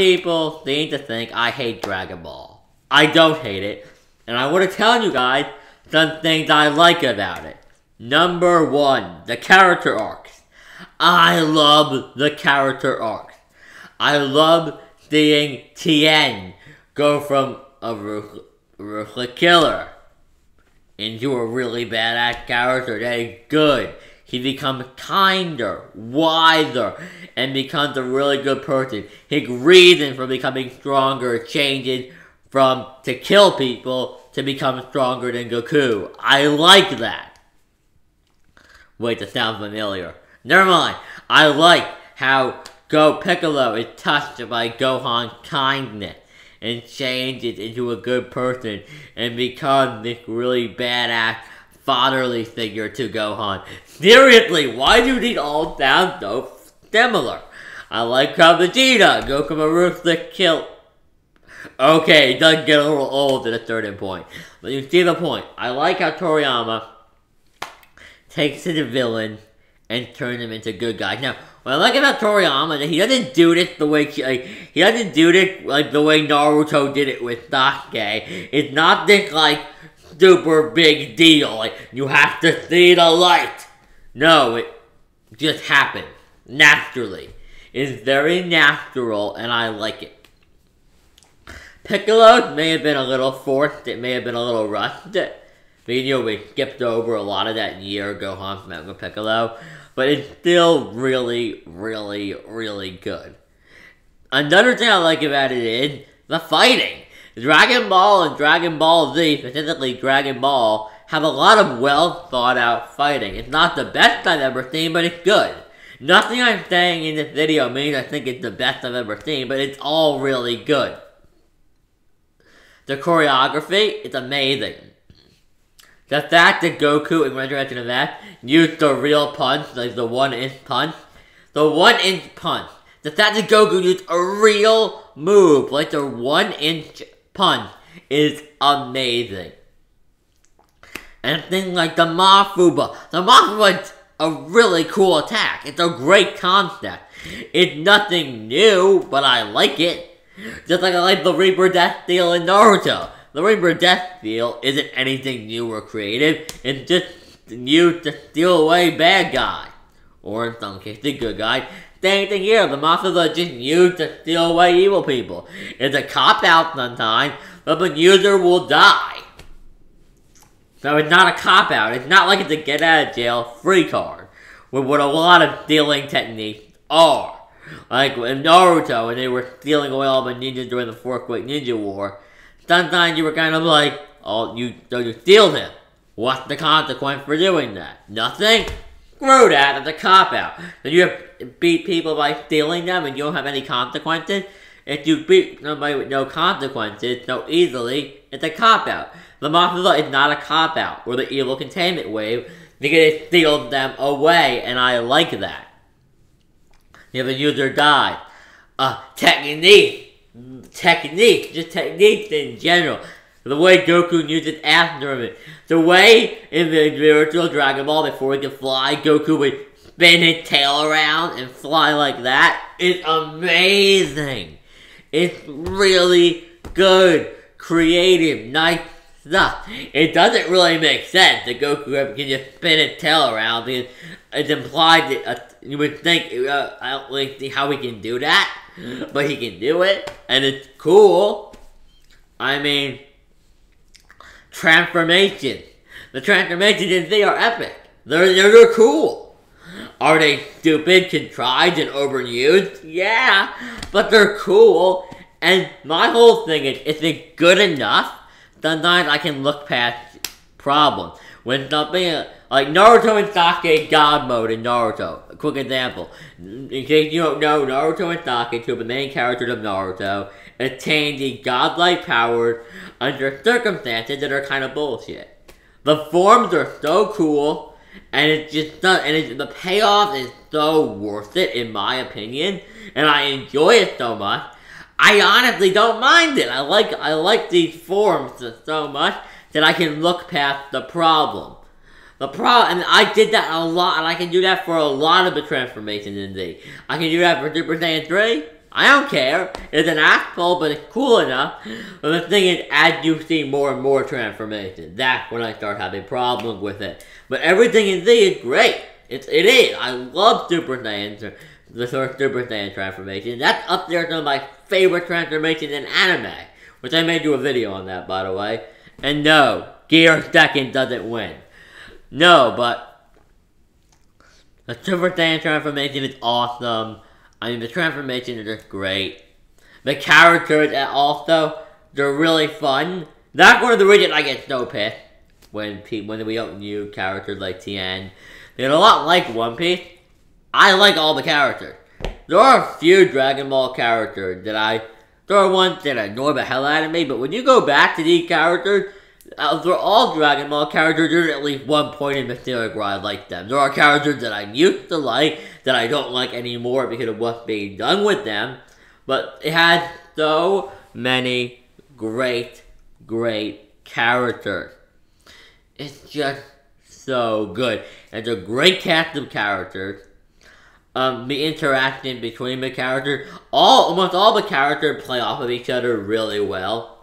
People need to think I hate Dragon Ball. I don't hate it. And I want to tell you guys some things I like about it. Number one, the character arcs. I love the character arcs. I love seeing Tien go from a ruthless killer into a really badass character that is good. He becomes kinder, wiser, and becomes a really good person. His reason for becoming stronger changes from to kill people to become stronger than Goku. I like that. Wait, that sounds familiar. Never mind. I like how Piccolo is touched by Gohan's kindness and changes into a good person and becomes this really badass fatherly figure to Gohan. Seriously, why do these all sound so similar? I like how Vegeta go from a ruthless kill. Okay, it does get a little old at a certain point, but you see the point. I like how Toriyama takes his villain and turns him into good guys. Now, what I like about Toriyama is that he doesn't do this the way he doesn't do this like the way Naruto did it with Sasuke. It's not this like super big deal. Like, you have to see the light. No, it just happens naturally. It's very natural, and I like it. Piccolo may have been a little forced. It may have been a little rushed. But, you know, we skipped over a lot of that year Gohan met with Piccolo, but it's still really, really, really good. Another thing I like about it is the fighting. Dragon Ball and Dragon Ball Z, specifically Dragon Ball, have a lot of well thought out fighting. It's not the best I've ever seen, but it's good. Nothing I'm saying in this video means I think it's the best I've ever seen, but it's all really good. The choreography is amazing. The fact that Goku in Resurrection of F used the real punch, like the one-inch punch. The one-inch punch. The fact that Goku used a real move, like the one-inch punch, is amazing. And things like the mafuba. The mafuba is a really cool attack. It's a great concept. It's nothing new, but I like it. Just like I like the reaper death steal in Naruto. The reaper death steal isn't anything new or creative. It's just used to steal away bad guy, or in some cases, good guy. Same thing here. The mafuba just used to steal away evil people. It's a cop-out sometimes, but the user will die. So it's not a cop-out. It's not like it's a get-out-of-jail-free card, with what a lot of stealing techniques are. Like in Naruto, when they were stealing away all the ninjas during the Fourth Great Ninja War, sometimes you were kind of like, oh, you steal him. What's the consequence for doing that? Nothing? Screw that, it's a cop-out. So you have to beat people by stealing them and you don't have any consequences. If you beat somebody with no consequences so easily, it's a cop-out. The mafuba is not a cop-out, or the evil containment wave, because it steals them away, and I like that. If a user dies, techniques in general. The way Goku uses after him. The way in the original Dragon Ball, before he could fly, Goku would spin his tail around and fly like that. It's amazing. It's really good, creative, nice stuff. It doesn't really make sense that Goku can just spin his tail around, because it's implied that you would think, I don't really see how he can do that, but he can do it, and it's cool. I mean, transformations. The transformations in Z are epic. They're cool. Are they stupid, contrived, and overused? Yeah, but they're cool. And my whole thing is it good enough? Sometimes I can look past problems. When something like Naruto and Sasuke God mode in Naruto, a quick example. In case you don't know, Naruto and Sasuke, two of the main characters of Naruto, attain the godlike powers under circumstances that are kind of bullshit. The forms are so cool, and it's just the payoff is so worth it in my opinion, and I enjoy it so much. I honestly don't mind it. I like these forms so much that I can look past the problem. And I did that a lot, and I can do that for a lot of the transformations in Z. I can do that for Super Saiyan 3. I don't care. It's an asshole, but it's cool enough. But the thing is, as you see more and more transformations, that's when I start having problems with it. But everything in Z is great. It is. I love Super Saiyan, the sort of Super Saiyan transformation. That's up there as one of my favorite transformations in anime, which I may do a video on that, by the way. And no, Gear Second doesn't win. No, but the Super Saiyan transformation is awesome. I mean, the transformation is just great. The characters also, they're really fun. That's one of the reasons I get so pissed when we don't use characters like Tien. They're a lot like One Piece. I like all the characters. There are a few Dragon Ball characters that there are ones that annoy the hell out of me, but when you go back to these characters, for all Dragon Ball characters, there's at least one point in the series where I like them. There are characters that I used to like that I don't like anymore because of what's being done with them. But it has so many great, great characters. It's just so good. It's a great cast of characters. The interaction between the characters. Almost all the characters play off of each other really well.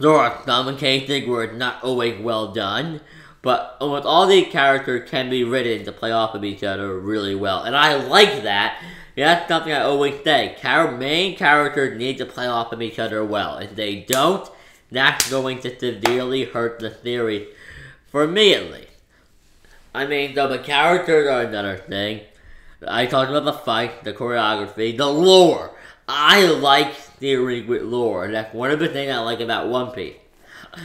There are some cases where it's not always well done, but almost all these characters can be written to play off of each other really well, and I like that. Yeah, that's something I always say. Main characters need to play off of each other well. If they don't, that's going to severely hurt the series, for me at least. I mean, though, the characters are another thing. I talked about the fight, the choreography, the lore. I like theory with lore, and that's one of the things I like about One Piece.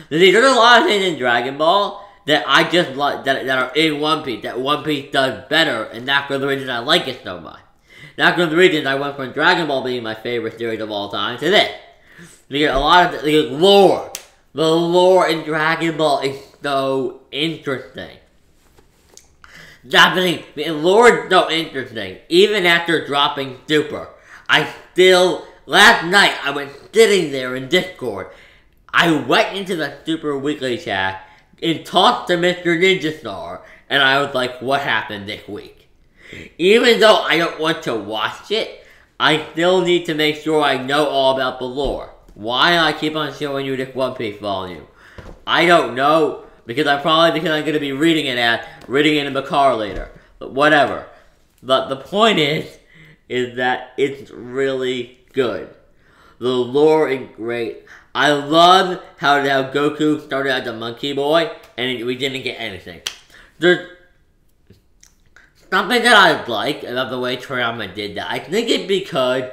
There's a lot of things in Dragon Ball that I just like, that are in One Piece, that One Piece does better, and that's one of the reasons I like it so much. That's one of the reasons I went from Dragon Ball being my favorite series of all time to this. Because a lot of the lore, the lore in Dragon Ball is so interesting. The lore is so interesting, even after dropping Super. Last night, I was sitting there in Discord. I went into the Super Weekly chat and talked to Mr. Ninja Star, and I was like, what happened this week? Even though I don't want to watch it, I still need to make sure I know all about the lore. Why I keep on showing you this One Piece volume? I don't know, because I'm going to be reading it in the car later. But whatever. But the point is that it's really good. The lore is great. I love how Goku started as a monkey boy and we didn't get anything. There's something that I like about the way Toriyama did that. I think it's because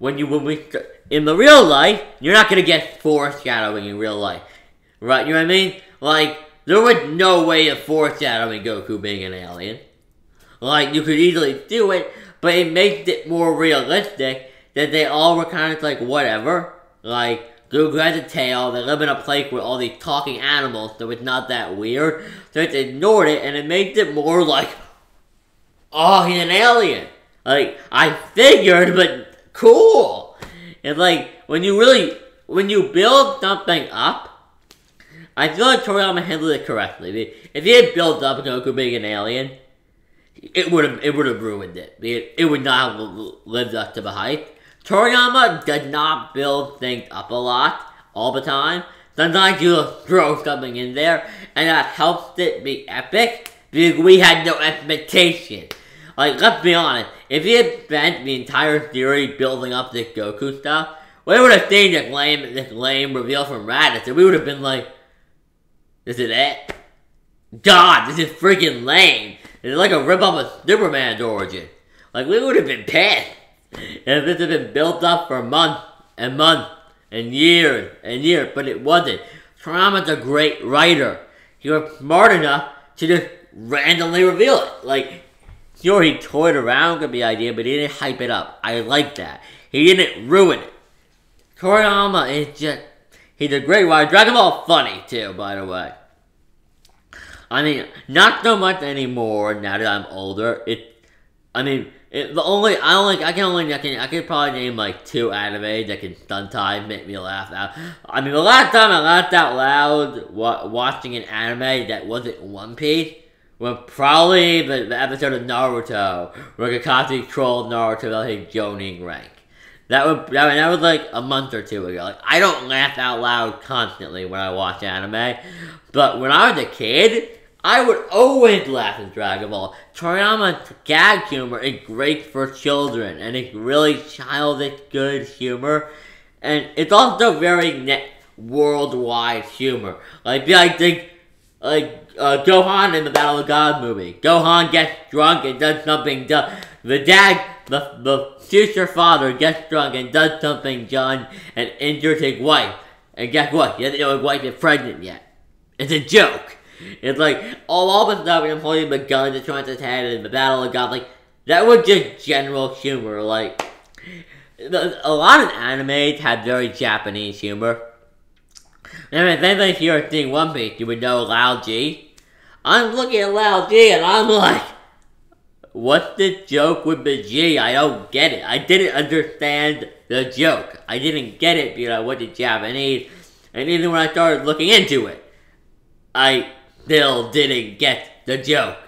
in the real life, you're not gonna get foreshadowing in real life, right? You know what I mean? Like, there was no way of foreshadowing Goku being an alien. Like, you could easily do it, but it makes it more realistic that they all were kind of like, whatever. Like, Goku has a tail, they live in a place with all these talking animals, so it's not that weird. So it's ignored it, and it makes it more like, oh, he's an alien. Like, I figured, but cool. It's like, when you build something up, I feel like Toriyama handled it correctly. If he had built up Goku being an alien, it would have ruined it. It would not have lived up to the hype. Toriyama does not build things up a lot, all the time. Sometimes you just throw something in there, and that helps it be epic, because we had no expectation. Like, let's be honest, if he had spent the entire series building up this Goku stuff, we would have seen this lame reveal from Raditz, and we would have been like, this is it? God, this is freaking lame. It's like a rip-off of Superman's origin. Like, we would have been pissed. And this had been built up for months and years and years, but it wasn't. Toriyama's a great writer. He was smart enough to just randomly reveal it. Like, sure, he toyed around with the idea, but he didn't hype it up. I like that. He didn't ruin it. Toriyama is just, he's a great writer. Dragon Ball funny, too, by the way. I mean, not so much anymore now that I'm older. I can probably name like 2 anime that can sometimes make me laugh out. I mean, the last time I laughed out loud watching an anime that wasn't One Piece Well, probably the episode of Naruto where Kakashi trolled Naruto without his Jonin rank. That was like a month or two ago. Like, I don't laugh out loud constantly when I watch anime, but when I was a kid, I would always laugh at Dragon Ball. Toriyama's gag humor is great for children, and it's really childish, good humor, and it's also very worldwide humor. Like Gohan in the Battle of God movie. Gohan gets drunk and does something dumb. The future father gets drunk and does something dumb and injures his wife. And guess what? He doesn't know his wife is pregnant yet. It's a joke. It's like, all of a sudden I'm holding the gun to Trunks' head in the Battle of God. Like, that was just general humor. Like, a lot of animes have very Japanese humor. And if anybody here is seeing One Piece, you would know Lao G. I'm looking at Lao G and I'm like, what's the joke with the G? I don't get it. I didn't understand the joke. I didn't get it because I wasn't Japanese. And even when I started looking into it, I still didn't get the joke.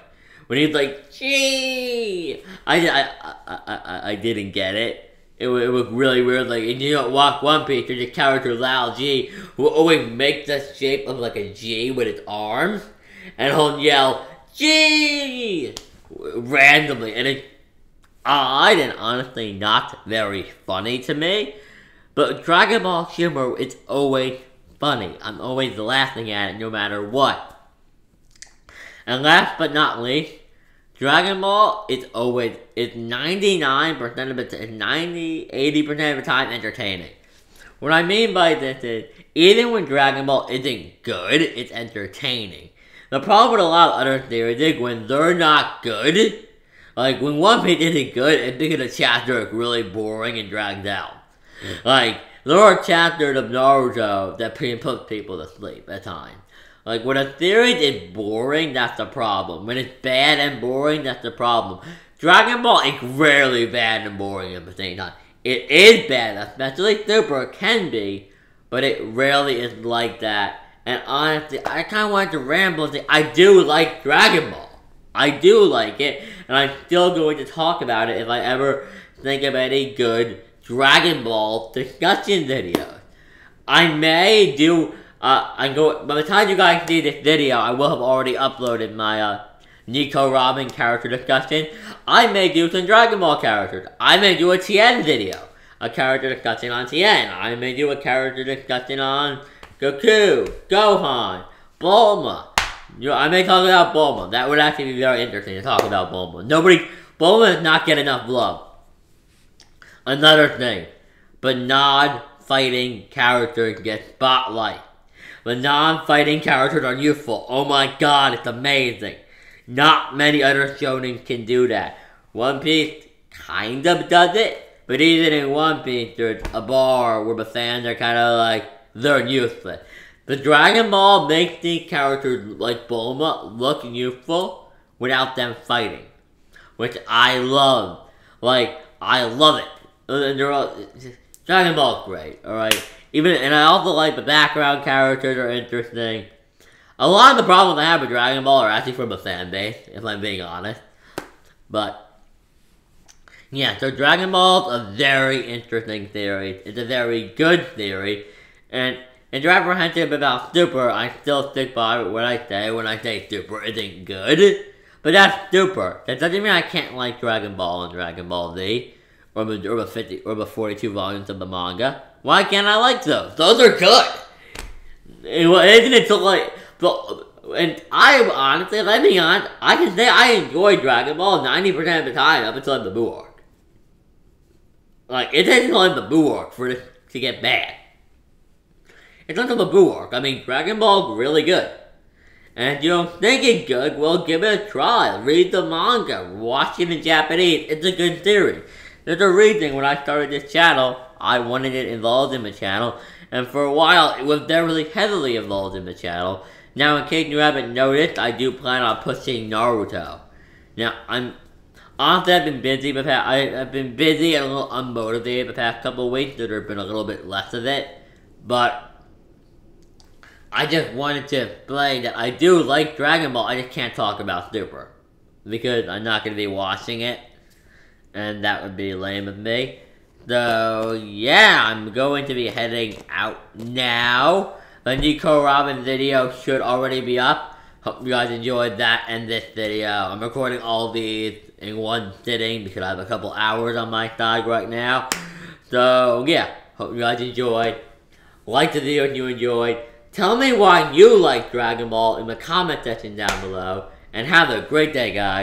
When he's like, G! I didn't get it. It was really weird, like, and you don't walk One Piece, there's a character, Lao G, who always makes the shape of, like, a G with his arms, and he'll yell, G! Randomly, and it's odd and honestly not very funny to me, but Dragon Ball humor, it's always funny. I'm always laughing at it, no matter what. And last but not least, Dragon Ball is always, it's 99% of the time, 80% of the time entertaining. What I mean by this is, even when Dragon Ball isn't good, it's entertaining. The problem with a lot of other series is when they're not good, like when One Piece isn't good, it's because the chapter is really boring and dragged out. Like, there are chapters of Naruto that put people to sleep at times. Like, when a series is boring, that's the problem. When it's bad and boring, that's the problem. Dragon Ball is rarely bad and boring at the same time. It is bad, especially Super can be, but it rarely is like that. And honestly, I kind of wanted to ramble and say, I do like Dragon Ball. I do like it, and I'm still going to talk about it if I ever think of any good Dragon Ball discussion videos. I may do... by the time you guys see this video, I will have already uploaded my, Nico Robin character discussion. I may do some Dragon Ball characters. I may do a Tien video. A character discussion on Tien. I may do a character discussion on Goku, Gohan, Bulma. You know, I may talk about Bulma. That would actually be very interesting to talk about Bulma. Bulma does not get enough love. Another thing. But non-fighting characters get spotlight. The non-fighting characters are youthful. Oh my god, it's amazing. Not many other shonen can do that. One Piece kind of does it, but even in One Piece, there's a bar where the fans are kind of like, they're useless. The Dragon Ball makes these characters like Bulma look youthful without them fighting, which I love. Like, I love it. And they're all, Dragon Ball's great, alright? And I also like the background characters are interesting. A lot of the problems I have with Dragon Ball are actually from the fan base, if I'm being honest. But, yeah, so Dragon Ball's a very interesting series. It's a very good series. And if you're apprehensive about Super, I still stick by what I say when I say Super isn't good. But that's Super. That doesn't mean I can't like Dragon Ball and Dragon Ball Z. Or the 42 volumes of the manga. Why can't I like those? Those are good! Isn't it so like... And I honestly, if I'm being honest, I can say I enjoy Dragon Ball 90% of the time up until the Buu arc. Like, it takes until the Buu arc for this to get bad. It's not until the Buu arc. I mean, Dragon Ball's really good. And if you don't think it's good, well, give it a try. Read the manga. Watch it in Japanese. It's a good series. There's a reason when I started this channel, I wanted it involved in the channel, and for a while it was really heavily involved in the channel. Now, in case you haven't noticed, I do plan on pushing Naruto. Now, honestly, I've been busy, but I've been busy and a little unmotivated the past couple of weeks, so there's been a little bit less of it. But I just wanted to explain that I do like Dragon Ball, I just can't talk about Super. Because I'm not going to be watching it. And that would be lame of me. So, yeah, I'm going to be heading out now. The Nico Robin video should already be up. Hope you guys enjoyed that and this video. I'm recording all these in one sitting because I have a couple hours on my side right now. So, yeah, hope you guys enjoyed. Like the video if you enjoyed. Tell me why you like Dragon Ball in the comment section down below. And have a great day, guys.